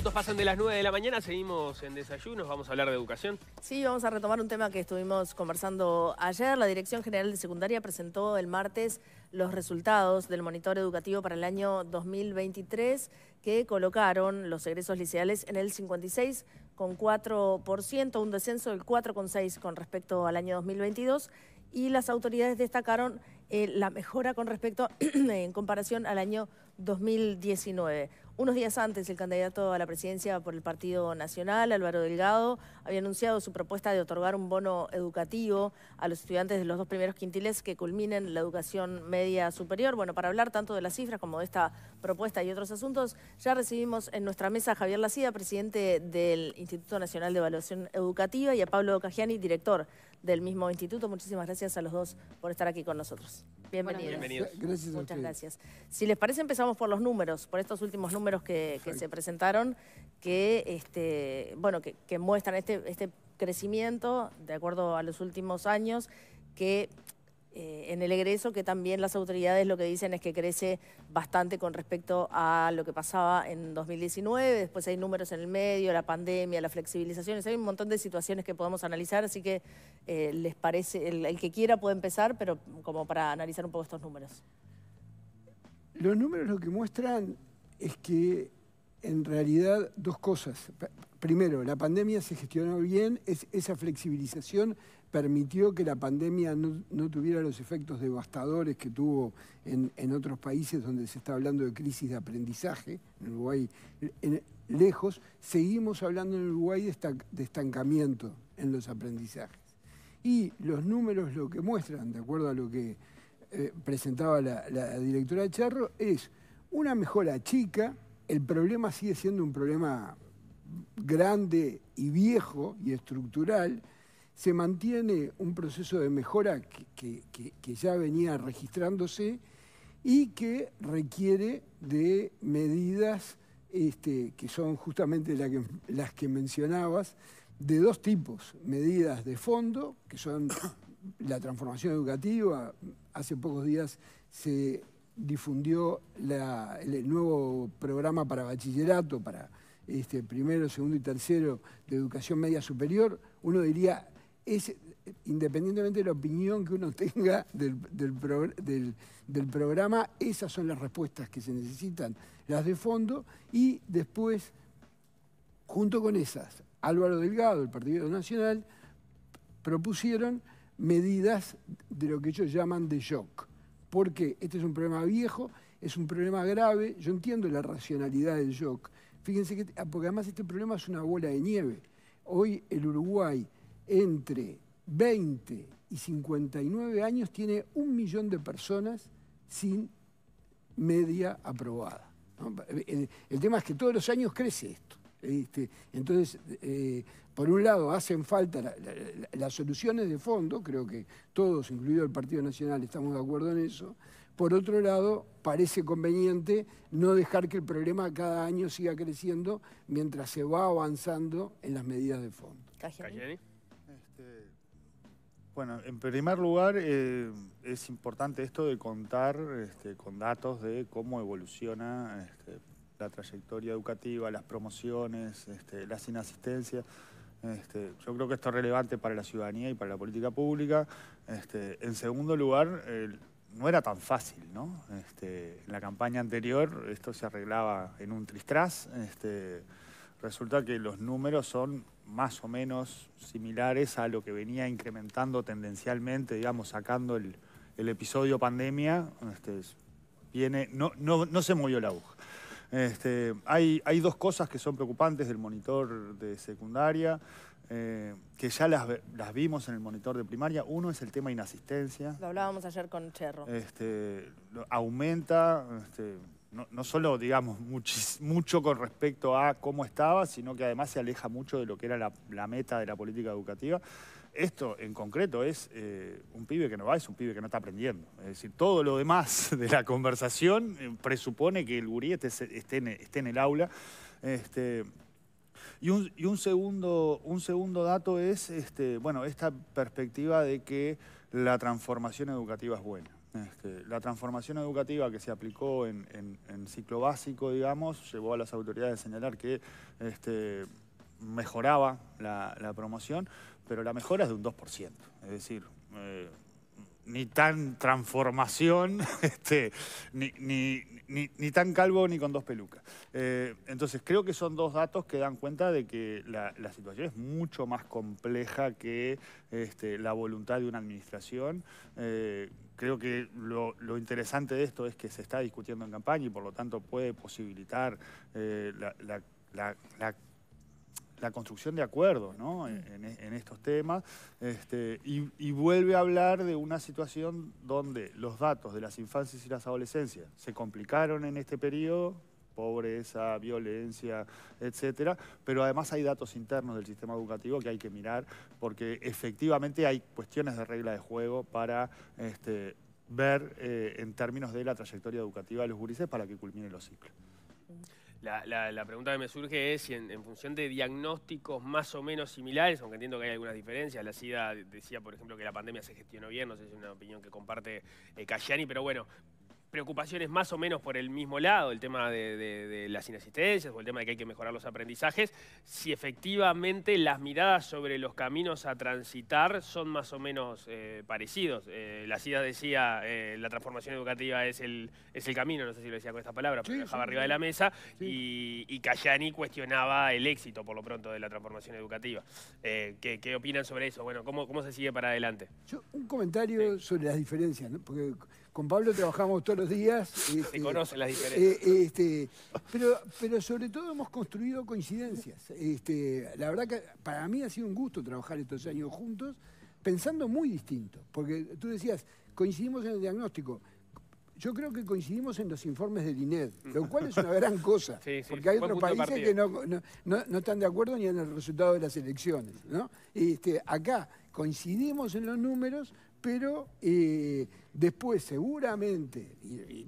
minutos pasan de las 9 de la mañana, seguimos en Desayunos, vamos a hablar de educación. Sí, vamos a retomar un tema que estuvimos conversando ayer. La Dirección General de Secundaria presentó el martes los resultados del Monitor Educativo para el año 2023 que colocaron los egresos liceales en el 56,4%, un descenso del 4,6% con respecto al año 2022 y las autoridades destacaron la mejora con respecto en comparación al año 2019. Unos días antes, el candidato a la presidencia por el Partido Nacional, Álvaro Delgado, había anunciado su propuesta de otorgar un bono educativo a los estudiantes de los dos primeros quintiles que culminen la educación media superior. Bueno, para hablar tanto de las cifras como de esta propuesta y otros asuntos, ya recibimos en nuestra mesa a Javier Lasida, presidente del Instituto Nacional de Evaluación Educativa, y a Pablo Caggiani, director del mismo instituto. Muchísimas gracias a los dos por estar aquí con nosotros. Bienvenidos. Gracias. Muchas gracias. Si les parece, empezamos por los números, por estos últimos números que se presentaron, que muestran este crecimiento, de acuerdo a los últimos años, que en el egreso, que también las autoridades lo que dicen es que crece bastante con respecto a lo que pasaba en 2019, después hay números en el medio, la pandemia, las flexibilizaciones, hay un montón de situaciones que podemos analizar, así que les parece, el que quiera puede empezar, pero como para analizar un poco estos números. Los números lo que muestran es que en realidad dos cosas. Primero, la pandemia se gestionó bien, esa flexibilización permitió que la pandemia no tuviera los efectos devastadores que tuvo en otros países donde se está hablando de crisis de aprendizaje. En Uruguay, lejos, seguimos hablando en Uruguay de estancamiento en los aprendizajes. Y los números lo que muestran, de acuerdo a lo que presentaba la directora Charro, es una mejora chica. El problema sigue siendo un problema grande y viejo y estructural. Se mantiene un proceso de mejora que ya venía registrándose y que requiere de medidas que son justamente las que mencionabas, de dos tipos: medidas de fondo, que son la transformación educativa. Hace pocos días se difundió el nuevo programa para bachillerato, para primero, segundo y tercero de educación media superior. Uno diría, independientemente de la opinión que uno tenga del programa, esas son las respuestas que se necesitan, las de fondo. Y después, junto con esas, Álvaro Delgado, el Partido Nacional, propusieron medidas de lo que ellos llaman de shock. Porque este es un problema viejo, es un problema grave. Yo entiendo la racionalidad del shock. Fíjense que, porque además este problema es una bola de nieve. Hoy el Uruguay, entre 20 y 59 años, tiene 1 millón de personas sin media aprobada, ¿no? El tema es que todos los años crece esto. Entonces, por un lado, hacen falta las soluciones de fondo, creo que todos, incluido el Partido Nacional, estamos de acuerdo en eso. Por otro lado, parece conveniente no dejar que el problema cada año siga creciendo mientras se va avanzando en las medidas de fondo. ¿Caggiani? Bueno, en primer lugar, es importante esto de contar con datos de cómo evoluciona la trayectoria educativa, las promociones, las inasistencias. Yo creo que esto es relevante para la ciudadanía y para la política pública. En segundo lugar, no era tan fácil, ¿no? En la campaña anterior esto se arreglaba en un tris-tras. Resulta que los números son más o menos similares a lo que venía incrementando tendencialmente, digamos, sacando el episodio pandemia. No se movió la aguja. Hay dos cosas que son preocupantes del monitor de secundaria, que ya las vimos en el monitor de primaria. Uno es el tema inasistencia. Lo hablábamos ayer con Cherro. Aumenta, no solo, digamos, mucho con respecto a cómo estaba, sino que además se aleja mucho de lo que era la meta de la política educativa. Esto en concreto es un pibe que no va, es un pibe que no está aprendiendo. Es decir, todo lo demás de la conversación presupone que el gurí esté en el aula. Y un segundo dato es esta perspectiva de que la transformación educativa es buena. La transformación educativa que se aplicó en ciclo básico, digamos, llevó a las autoridades a señalar que mejoraba la promoción, pero la mejora es de un 2%. Es decir, ni tan transformación, ni tan calvo ni con dos pelucas. Entonces creo que son dos datos que dan cuenta de que la situación es mucho más compleja que la voluntad de una administración. Creo que lo interesante de esto es que se está discutiendo en campaña y por lo tanto puede posibilitar la construcción de acuerdos, ¿no? en estos temas, y vuelve a hablar de una situación donde los datos de las infancias y las adolescencias se complicaron en este periodo, pobreza, violencia, etcétera, pero además hay datos internos del sistema educativo que hay que mirar porque efectivamente hay cuestiones de regla de juego para ver en términos de la trayectoria educativa de los gurises para que culminen los ciclos. La pregunta que me surge es si en función de diagnósticos más o menos similares, aunque entiendo que hay algunas diferencias, la SIDA decía, por ejemplo, que la pandemia se gestionó bien, no sé si es una opinión que comparte Caggiani, pero bueno, preocupaciones más o menos por el mismo lado, el tema de las inasistencias o el tema de que hay que mejorar los aprendizajes, si efectivamente las miradas sobre los caminos a transitar son más o menos parecidos. La SIDA decía, la transformación educativa es el camino, no sé si lo decía con esta palabra, pero sí, lo dejaba arriba de la mesa, sí. Y Caggiani cuestionaba el éxito, por lo pronto, de la transformación educativa. ¿Qué opinan sobre eso? Bueno, ¿cómo se sigue para adelante? Un comentario sobre las diferencias, ¿no? Porque con Pablo trabajamos todos los días. Se conocen las diferencias. Pero sobre todo hemos construido coincidencias. La verdad que para mí ha sido un gusto trabajar estos años juntos, pensando muy distinto. Porque tú decías, coincidimos en el diagnóstico. Yo creo que coincidimos en los informes del INED, lo cual es una gran cosa. Sí, sí, porque hay otros países que no están de acuerdo ni en el resultado de las elecciones, ¿no? Acá coincidimos en los números, pero después seguramente, y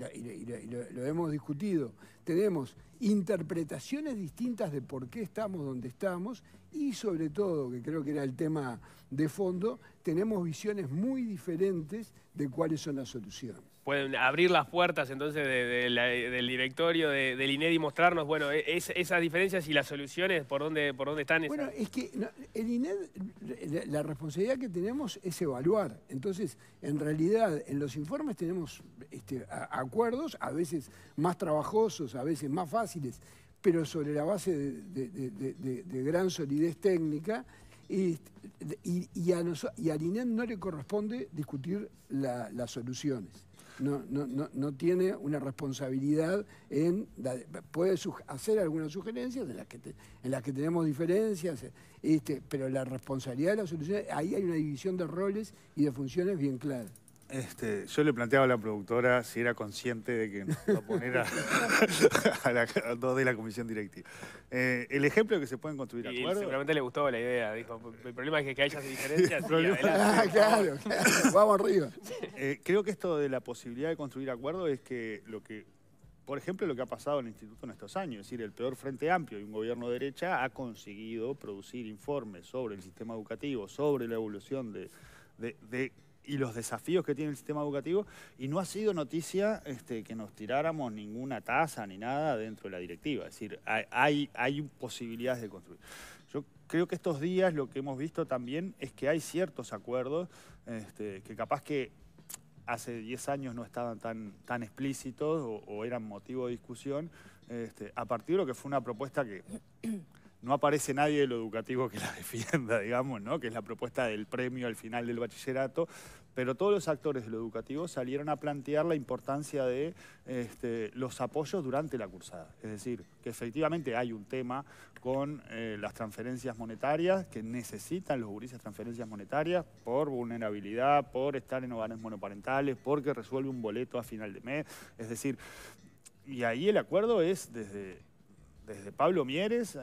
lo hemos discutido, tenemos interpretaciones distintas de por qué estamos donde estamos y sobre todo, que creo que era el tema de fondo, tenemos visiones muy diferentes de cuáles son las soluciones. Pueden abrir las puertas entonces del directorio, del INED y mostrarnos, bueno, esas diferencias y las soluciones, por dónde están. Bueno, es que no, el INED, la responsabilidad que tenemos es evaluar. Entonces, en realidad, en los informes tenemos acuerdos, a veces más trabajosos, a veces más fáciles, pero sobre la base de gran solidez técnica. Y al INED no le corresponde discutir las soluciones. No tiene una responsabilidad en... Puede hacer algunas sugerencias en las que tenemos diferencias, pero la responsabilidad de las soluciones... Ahí hay una división de roles y de funciones bien clara. Yo le planteaba a la productora si era consciente de que nos iba a poner a dos de la comisión directiva. El ejemplo que se pueden construir acuerdos... Seguramente le gustó la idea. Dijo, el problema es que haya diferencias. Claro. Vamos arriba. Creo que esto de la posibilidad de construir acuerdos es que por ejemplo, lo que ha pasado en el Instituto en estos años, es decir, el peor Frente Amplio y un gobierno de derecha ha conseguido producir informes sobre el sistema educativo, sobre la evolución y los desafíos que tiene el sistema educativo, y no ha sido noticia que nos tiráramos ninguna taza ni nada dentro de la directiva. Es decir, hay posibilidades de construir. Yo creo que estos días lo que hemos visto también es que hay ciertos acuerdos que capaz que hace 10 años no estaban tan explícitos o eran motivo de discusión, a partir de lo que fue una propuesta que... No aparece nadie de lo educativo que la defienda, digamos, ¿no? Que es la propuesta del premio al final del bachillerato, pero todos los actores de lo educativo salieron a plantear la importancia de los apoyos durante la cursada. Es decir, que efectivamente hay un tema con las transferencias monetarias, que necesitan los gurises transferencias monetarias por vulnerabilidad, por estar en hogares monoparentales, porque resuelve un boleto a final de mes. Es decir, y ahí el acuerdo es desde Pablo Mieres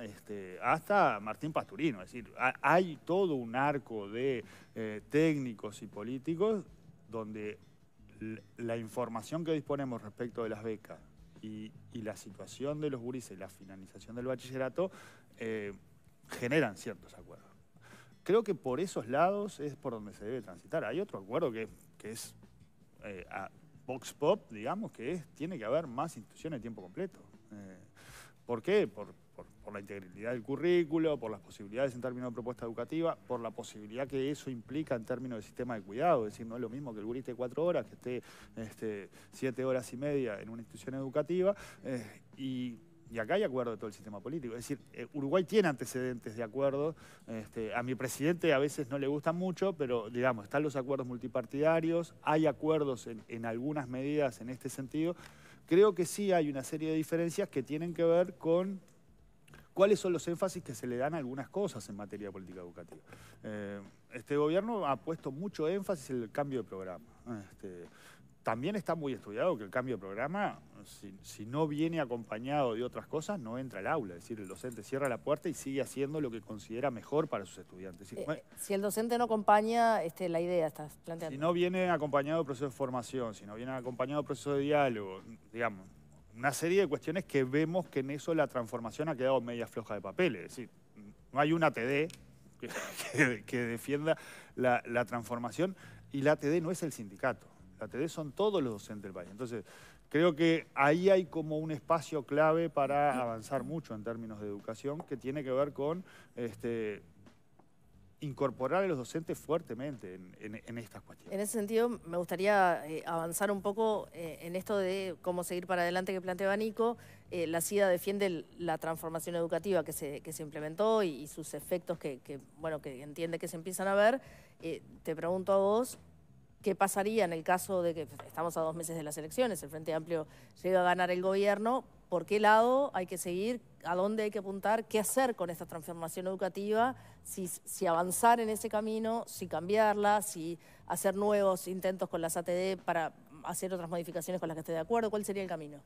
hasta Martín Pasturino. Es decir, hay todo un arco de técnicos y políticos donde la información que disponemos respecto de las becas y la situación de los gurises y la finalización del bachillerato generan ciertos acuerdos. Creo que por esos lados es por donde se debe transitar. Hay otro acuerdo que es a Vox Pop, digamos, que es, tiene que haber más instituciones de tiempo completo. ¿Por qué? Por la integridad del currículo, por las posibilidades en términos de propuesta educativa, por la posibilidad que eso implica en términos de sistema de cuidado. Es decir, no es lo mismo que el gurí esté 4 horas, que esté 7 horas y media en una institución educativa. Y acá hay acuerdo de todo el sistema político. Es decir, Uruguay tiene antecedentes de acuerdo. A mi presidente a veces no le gusta mucho, pero digamos, están los acuerdos multipartidarios, hay acuerdos en algunas medidas en este sentido. Creo que sí hay una serie de diferencias que tienen que ver con cuáles son los énfasis que se le dan a algunas cosas en materia de política educativa. Este gobierno ha puesto mucho énfasis en el cambio de programa. También está muy estudiado que el cambio de programa, si no viene acompañado de otras cosas, no entra al aula. Es decir, el docente cierra la puerta y sigue haciendo lo que considera mejor para sus estudiantes. Si el docente no acompaña la idea, estás planteando. Si no viene acompañado de proceso de formación, si no viene acompañado de proceso de diálogo, digamos, una serie de cuestiones que vemos que en eso la transformación ha quedado media floja de papel. Es decir, no hay una TD que defienda la transformación y la TD no es el sindicato. La TD son todos los docentes del país. Entonces, creo que ahí hay como un espacio clave para avanzar mucho en términos de educación que tiene que ver con incorporar a los docentes fuertemente en estas cuestiones. En ese sentido, me gustaría avanzar un poco en esto de cómo seguir para adelante que planteaba Nico. Lasida defiende la transformación educativa que se implementó y sus efectos que entiende que se empiezan a ver. Te pregunto a vos, ¿qué pasaría en el caso de que estamos a 2 meses de las elecciones, el Frente Amplio llega a ganar el gobierno? ¿Por qué lado hay que seguir? ¿A dónde hay que apuntar? ¿Qué hacer con esta transformación educativa? Si avanzar en ese camino, si cambiarla, si hacer nuevos intentos con las ATD para hacer otras modificaciones con las que esté de acuerdo. ¿Cuál sería el camino?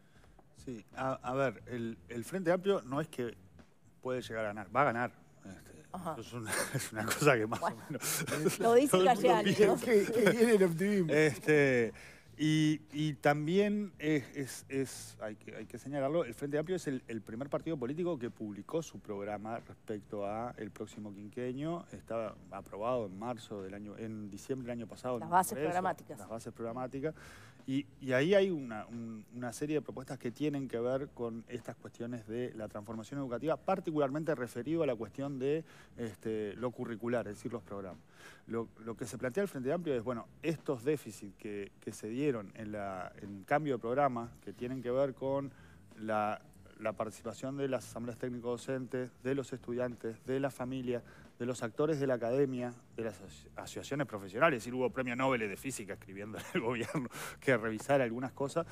Sí, a ver, el Frente Amplio no es que puede llegar a ganar, va a ganar. Es una cosa que más o menos... Lo dice Caggiani. Que viene el optimismo. Y también hay que señalarlo, el Frente Amplio es el primer partido político que publicó su programa respecto a el próximo quinquenio. Estaba aprobado en diciembre del año pasado. Las bases programáticas. Las bases programáticas. Y ahí hay una serie de propuestas que tienen que ver con estas cuestiones de la transformación educativa, particularmente referido a la cuestión de lo curricular, es decir, los programas. Lo que se plantea el Frente Amplio es, bueno, estos déficits que se dieron en cambio de programas, que tienen que ver con la participación de las asambleas técnico-docentes, de los estudiantes, de las familias, de los actores de la academia, de las asociaciones profesionales. Es decir, hubo premio Nobel de Física escribiendo al gobierno que revisara algunas cosas,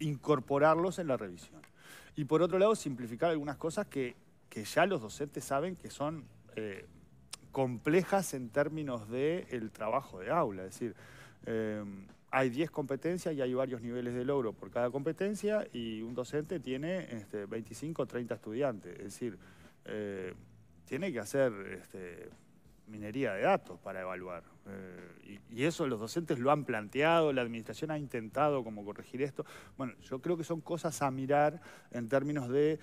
incorporarlos en la revisión. Y por otro lado, simplificar algunas cosas que ya los docentes saben que son complejas en términos del trabajo de aula. Es decir, hay 10 competencias y hay varios niveles de logro por cada competencia y un docente tiene 25 o 30 estudiantes. Es decir, tiene que hacer minería de datos para evaluar. Y eso los docentes lo han planteado, la administración ha intentado como corregir esto. Bueno, yo creo que son cosas a mirar en términos de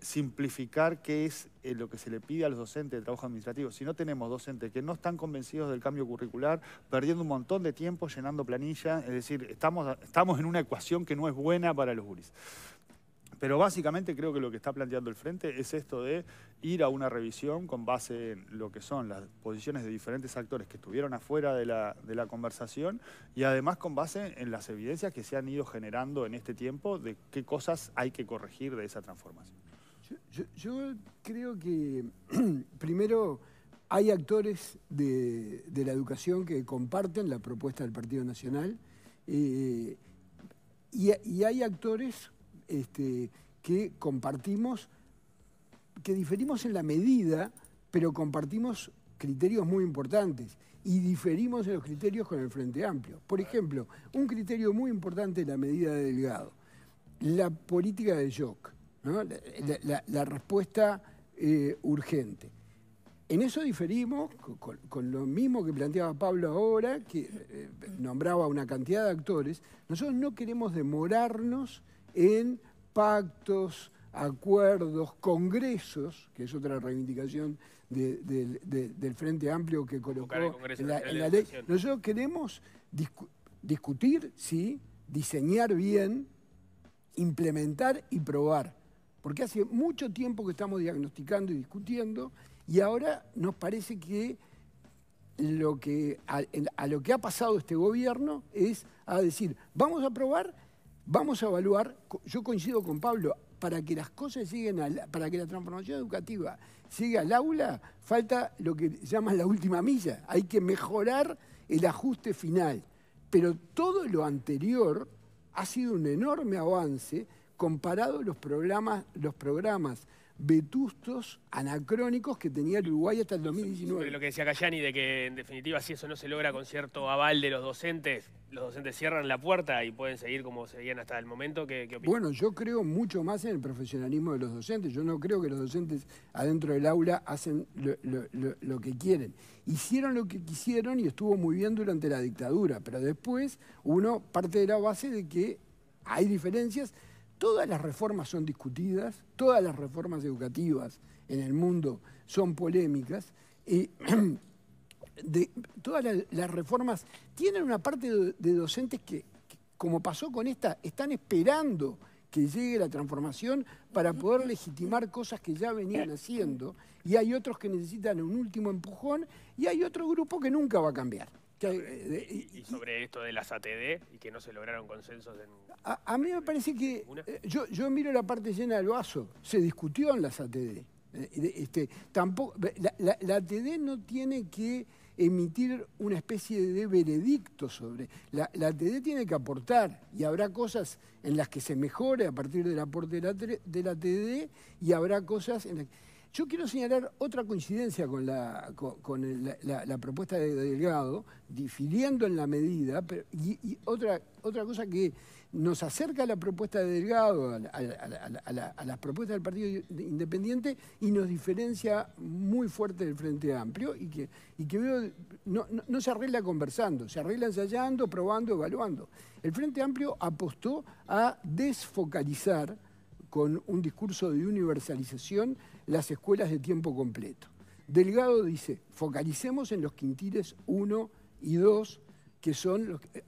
simplificar qué es lo que se le pide a los docentes de trabajo administrativo. Si no tenemos docentes que no están convencidos del cambio curricular, perdiendo un montón de tiempo llenando planillas, es decir, estamos en una ecuación que no es buena para los guris. Pero básicamente creo que lo que está planteando el Frente es esto de ir a una revisión con base en lo que son las posiciones de diferentes actores que estuvieron afuera de la conversación y además con base en las evidencias que se han ido generando en este tiempo de qué cosas hay que corregir de esa transformación. Yo creo que primero hay actores de la educación que comparten la propuesta del Partido Nacional y hay actores... que compartimos, que diferimos en la medida, pero compartimos criterios muy importantes y diferimos en los criterios con el Frente Amplio. Por ejemplo, un criterio muy importante es la medida de Delgado, la política de shock, ¿no? la respuesta urgente. En eso diferimos con lo mismo que planteaba Pablo ahora, que nombraba una cantidad de actores. Nosotros no queremos demorarnos en pactos, acuerdos, congresos, que es otra reivindicación del Frente Amplio que colocó en la ley. Nosotros queremos discutir, sí, diseñar bien, implementar y probar. Porque hace mucho tiempo que estamos diagnosticando y discutiendo y ahora nos parece que lo que ha pasado este gobierno es a decir, vamos a probar, vamos a evaluar. Yo coincido con Pablo, para que las cosas lleguen, para que la transformación educativa llegue al aula, falta lo que llaman la última milla. Hay que mejorar el ajuste final. Pero todo lo anterior ha sido un enorme avance comparado a los programas vetustos, anacrónicos que tenía el Uruguay hasta el 2019. Sobre lo que decía Caggiani, de que en definitiva si eso no se logra con cierto aval de los docentes cierran la puerta y pueden seguir como seguían hasta el momento. ¿Qué opinas? Bueno, yo creo mucho más en el profesionalismo de los docentes. Yo no creo que los docentes adentro del aula hacen lo que quieren. Hicieron lo que quisieron y estuvo muy bien durante la dictadura, pero después uno parte de la base de que hay diferencias. Todas las reformas son discutidas, todas las reformas educativas en el mundo son polémicas. Todas las reformas tienen una parte de docentes que, como pasó con esta, están esperando que llegue la transformación para poder legitimar cosas que ya venían haciendo. Y hay otros que necesitan un último empujón y hay otro grupo que nunca va a cambiar. Y sobre esto de las ATD y que no se lograron consensos en... A mí me parece que... Yo miro la parte llena del vaso. Se discutió en las ATD. Tampoco, la ATD no tiene que emitir una especie de veredicto sobre... La ATD tiene que aportar y habrá cosas en las que se mejore a partir del aporte de la ATD y habrá cosas en las que... Yo quiero señalar otra coincidencia con la propuesta de Delgado, difiriendo en la medida, pero, y otra cosa que nos acerca a la propuesta de Delgado, a las propuestas del Partido Independiente, y nos diferencia muy fuerte del Frente Amplio, y que veo, no se arregla conversando, se arregla ensayando, probando, evaluando. El Frente Amplio apostó a desfocalizar con un discurso de universalización las escuelas de tiempo completo. Delgado dice, focalicemos en los quintiles 1 y 2, que son los que...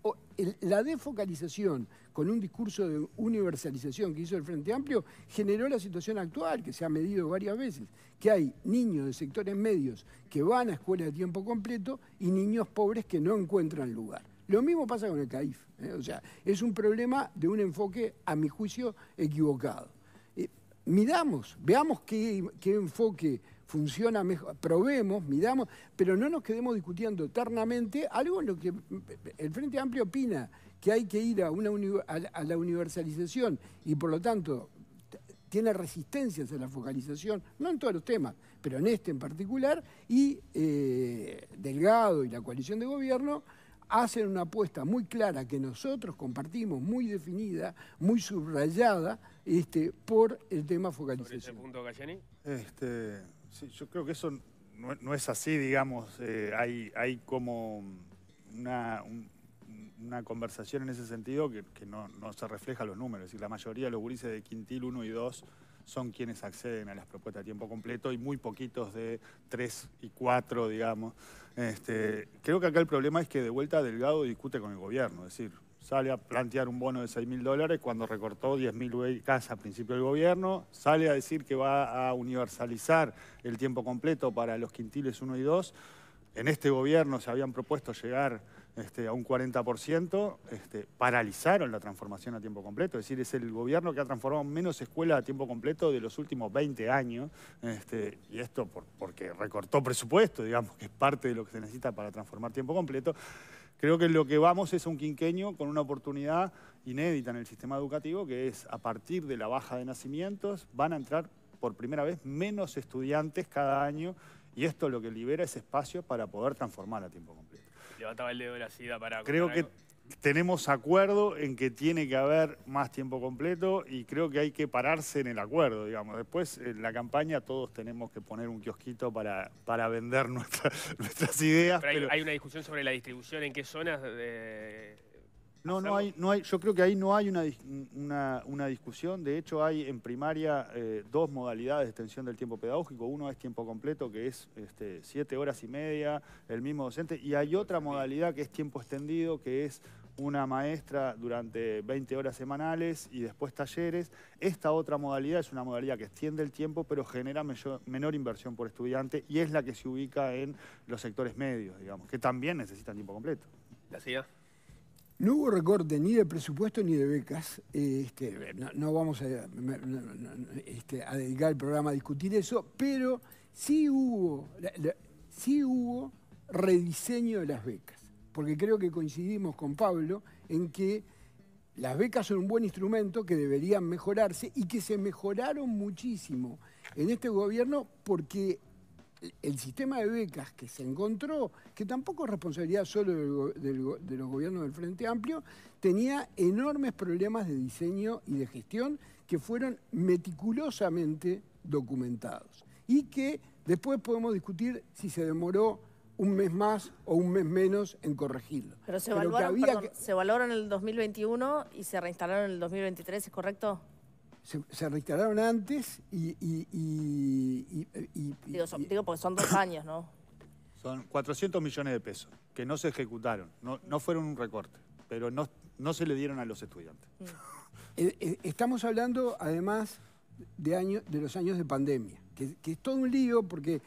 La desfocalización con un discurso de universalización que hizo el Frente Amplio generó la situación actual, que se ha medido varias veces, que hay niños de sectores medios que van a escuelas de tiempo completo y niños pobres que no encuentran lugar. Lo mismo pasa con el CAIF, o sea, es un problema de un enfoque, a mi juicio, equivocado. Midamos, veamos qué enfoque funciona mejor, probemos, midamos, pero no nos quedemos discutiendo eternamente algo en lo que el Frente Amplio opina, que hay que ir a la universalización y por lo tanto tiene resistencias a la focalización, no en todos los temas, pero en este en particular, y Delgado y la coalición de gobierno hacen una apuesta muy clara que nosotros compartimos, muy definida, muy subrayada, por el tema focalización. ¿Sobre ese punto, Caggiani? Sí, yo creo que eso no es así, digamos. Hay como una conversación en ese sentido que no se refleja los números. Es decir, la mayoría de los gurises de quintil 1 y 2 son quienes acceden a las propuestas de tiempo completo y muy poquitos de 3 y 4, digamos. Creo que acá el problema es que de vuelta Delgado discute con el gobierno, es decir, sale a plantear un bono de $6.000 cuando recortó 10.000 becas a principio del gobierno, sale a decir que va a universalizar el tiempo completo para los quintiles 1 y 2, en este gobierno se habían propuesto llegar a un 40%, paralizaron la transformación a tiempo completo. Es decir, es el gobierno que ha transformado menos escuelas a tiempo completo de los últimos 20 años. Y esto porque recortó presupuesto, digamos, que es parte de lo que se necesita para transformar tiempo completo. Creo que lo que vamos es un quinquenio con una oportunidad inédita en el sistema educativo, que es a partir de la baja de nacimientos van a entrar por primera vez menos estudiantes cada año y esto lo que libera es espacio para poder transformar a tiempo completo. Levantaba el dedo de Lasida para... Creo que tenemos acuerdo en que tiene que haber más tiempo completo y creo que hay que pararse en el acuerdo, digamos. Después, en la campaña, todos tenemos que poner un kiosquito para vender nuestras ideas. Pero hay una discusión sobre la distribución, en qué zonas... No, no hay, yo creo que ahí no hay una discusión. De hecho, hay en primaria dos modalidades de extensión del tiempo pedagógico. Uno es tiempo completo, que es 7 horas y media, el mismo docente. Y hay otra modalidad que es tiempo extendido, que es una maestra durante 20 horas semanales y después talleres. Esta otra modalidad es una modalidad que extiende el tiempo, pero genera menor inversión por estudiante y es la que se ubica en los sectores medios, digamos, que también necesitan tiempo completo. Gracias. No hubo recorte ni de presupuesto ni de becas. No vamos a dedicar el programa a discutir eso, pero sí hubo rediseño de las becas. Porque creo que coincidimos con Pablo en que las becas son un buen instrumento que deberían mejorarse y que se mejoraron muchísimo en este gobierno porque el sistema de becas que se encontró, que tampoco es responsabilidad solo de los gobiernos del Frente Amplio, tenía enormes problemas de diseño y de gestión que fueron meticulosamente documentados. Y que después podemos discutir si se demoró un mes más o un mes menos en corregirlo. Pero se evaluaron en el 2021 y se reinstalaron en el 2023, ¿es correcto? Se reinstalaron antes Digo, porque son 2 años, ¿no? Son 400 millones de pesos que no se ejecutaron, no fueron un recorte, pero no se le dieron a los estudiantes. Estamos hablando, además, de los años de pandemia, que es todo un lío porque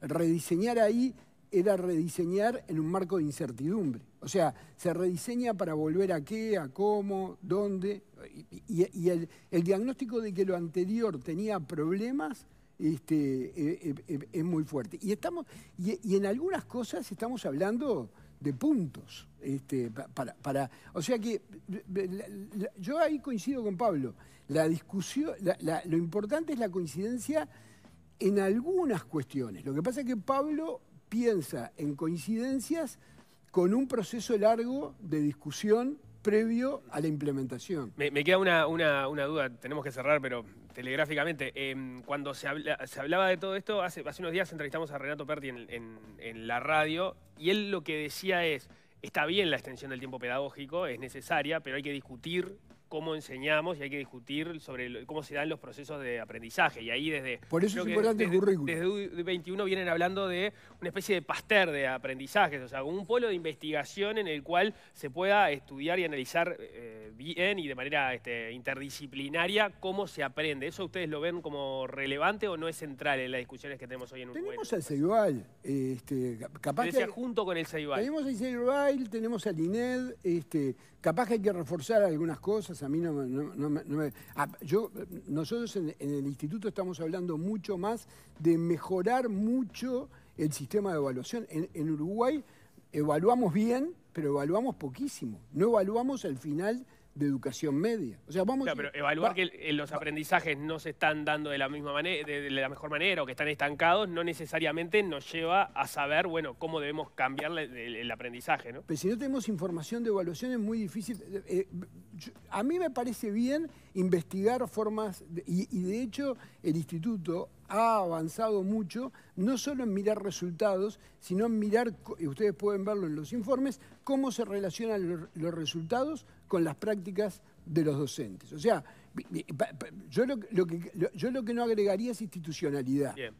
rediseñar ahí era rediseñar en un marco de incertidumbre. O sea, se rediseña para volver a qué, a cómo, dónde. Y el diagnóstico de que lo anterior tenía problemas es muy fuerte. Y en algunas cosas estamos hablando de puntos. O sea que yo ahí coincido con Pablo. La discusión, lo importante es la coincidencia en algunas cuestiones. Lo que pasa es que Pablo piensa en coincidencias con un proceso largo de discusión previo a la implementación. Me queda una duda, tenemos que cerrar, pero telegráficamente. Cuando se hablaba de todo esto, hace unos días entrevistamos a Renato Opertti en la radio, y él lo que decía es, está bien la extensión del tiempo pedagógico, es necesaria, pero hay que discutir cómo enseñamos y hay que discutir sobre cómo se dan los procesos de aprendizaje. Y ahí desde... Por eso es importante el currículum. Desde 21 vienen hablando de una especie de Pasteur de aprendizajes, o sea, un polo de investigación en el cual se pueda estudiar y analizar bien y de manera interdisciplinaria cómo se aprende. ¿Eso ustedes lo ven como relevante o no es central en las discusiones que tenemos hoy en Uruguay? Tenemos al Ceibal. Junto con el Ceibal. Tenemos al Ceibal, tenemos al INED, capaz que hay que reforzar algunas cosas. A mí nosotros en el instituto estamos hablando mucho más de mejorar mucho el sistema de evaluación. En Uruguay evaluamos bien, pero evaluamos poquísimo. No evaluamos al final de educación media. O sea, pero evaluar que los aprendizajes no se están dando de la misma manera, de la mejor manera, o que están estancados, no necesariamente nos lleva a saber, bueno, cómo debemos cambiar el aprendizaje, ¿no? Pero si no tenemos información de evaluación es muy difícil. A mí me parece bien investigar formas, y de hecho el instituto ha avanzado mucho, no solo en mirar resultados, sino en mirar, y ustedes pueden verlo en los informes, cómo se relacionan los resultados con las prácticas de los docentes. O sea, yo lo que no agregaría es institucionalidad. Bien.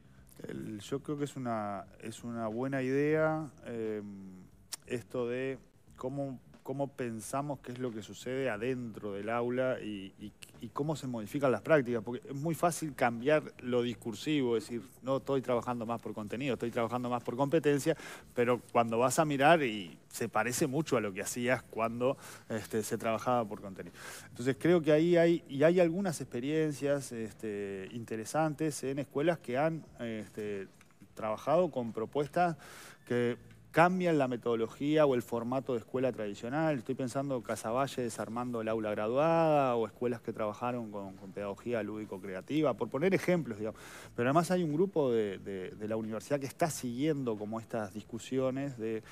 Yo creo que es una buena idea esto de cómo pensamos qué es lo que sucede adentro del aula y cómo se modifican las prácticas, porque es muy fácil cambiar lo discursivo, es decir, no estoy trabajando más por contenido, estoy trabajando más por competencia, pero cuando vas a mirar y se parece mucho a lo que hacías cuando se trabajaba por contenido. Entonces creo que ahí hay algunas experiencias interesantes en escuelas que han trabajado con propuestas que cambian la metodología o el formato de escuela tradicional. Estoy pensando Casavalle desarmando el aula graduada o escuelas que trabajaron con pedagogía lúdico-creativa, por poner ejemplos, digamos. Pero además hay un grupo de la universidad que está siguiendo como estas discusiones de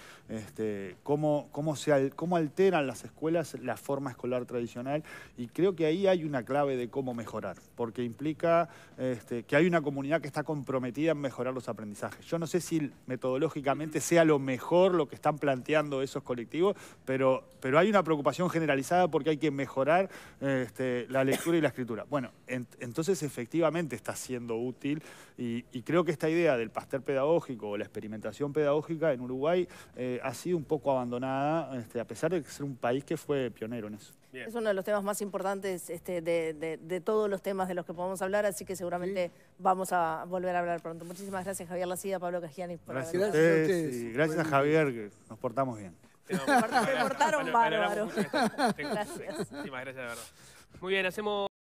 cómo alteran las escuelas la forma escolar tradicional, y creo que ahí hay una clave de cómo mejorar, porque implica que hay una comunidad que está comprometida en mejorar los aprendizajes. Yo no sé si metodológicamente sea lo mejor mejor lo que están planteando esos colectivos, pero hay una preocupación generalizada porque hay que mejorar la lectura y la escritura. Bueno, entonces efectivamente está siendo útil y creo que esta idea del pastel pedagógico o la experimentación pedagógica en Uruguay ha sido un poco abandonada, a pesar de ser un país que fue pionero en eso. Bien. Es uno de los temas más importantes de todos los temas de los que podemos hablar, así que seguramente vamos a volver a hablar pronto. Muchísimas gracias, Javier Lasida, Pablo Caggiani. Gracias a ustedes. Y gracias a Javier, que nos portamos bien. Te portaron bárbaro. Muchísimas gracias, de verdad. Muy bien, hacemos...